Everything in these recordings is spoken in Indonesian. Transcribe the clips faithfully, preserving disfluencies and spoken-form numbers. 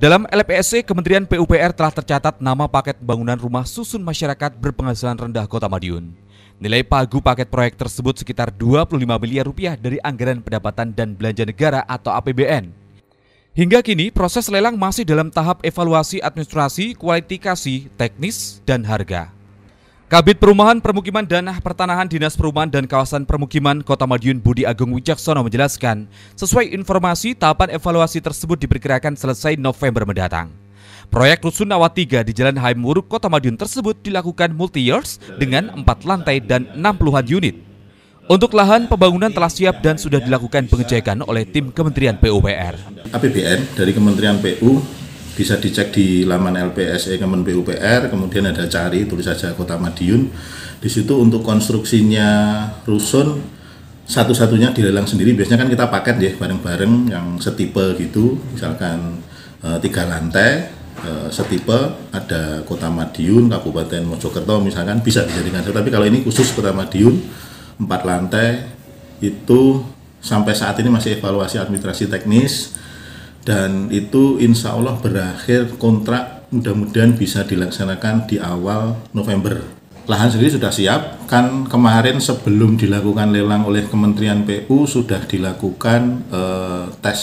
Dalam L P S E, Kementerian P U P R telah tercatat nama paket bangunan rumah susun masyarakat berpenghasilan rendah Kota Madiun. Nilai pagu paket proyek tersebut sekitar dua puluh lima miliar rupiah dari Anggaran Pendapatan dan Belanja Negara atau A P B N. Hingga kini, proses lelang masih dalam tahap evaluasi administrasi, kualifikasi, teknis, dan harga. Kabid Perumahan, Permukiman dan Pertanahan Dinas Perumahan dan Kawasan Permukiman Kota Madiun Budi Agung Wicaksono menjelaskan, sesuai informasi tahapan evaluasi tersebut diperkirakan selesai November mendatang. Proyek Rusunawa tiga di Jalan Haim Wuruk Kota Madiun tersebut dilakukan multi-years dengan empat lantai dan enam puluhan unit. Untuk lahan, pembangunan telah siap dan sudah dilakukan pengecekan oleh tim Kementerian P U P R. A P B N dari Kementerian P U bisa dicek di laman L P S E Kemen P U P R, kemudian ada cari, tulis saja Kota Madiun. Di situ untuk konstruksinya rusun, satu-satunya dilelang sendiri, biasanya kan kita paket ya, bareng-bareng yang setipe gitu, misalkan e, tiga lantai, e, setipe, ada Kota Madiun, Kabupaten Mojokerto misalkan, bisa dijadikan. Tapi kalau ini khusus Kota Madiun, empat lantai, itu sampai saat ini masih evaluasi administrasi teknis, dan itu insya Allah berakhir kontrak, mudah-mudahan bisa dilaksanakan di awal November. Lahan sendiri sudah siap, kan kemarin sebelum dilakukan lelang oleh Kementerian P U sudah dilakukan eh, tes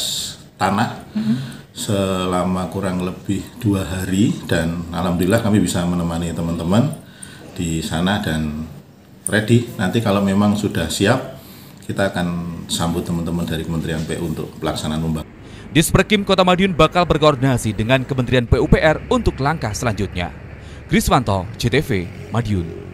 tanah mm-hmm. selama kurang lebih dua hari, dan alhamdulillah kami bisa menemani teman-teman di sana dan ready. Nanti kalau memang sudah siap, kita akan sambut teman-teman dari Kementerian P U untuk pelaksanaan pembangunan. Disperkim Kota Madiun bakal berkoordinasi dengan Kementerian P U P R untuk langkah selanjutnya. Kriswanto, J T V Madiun.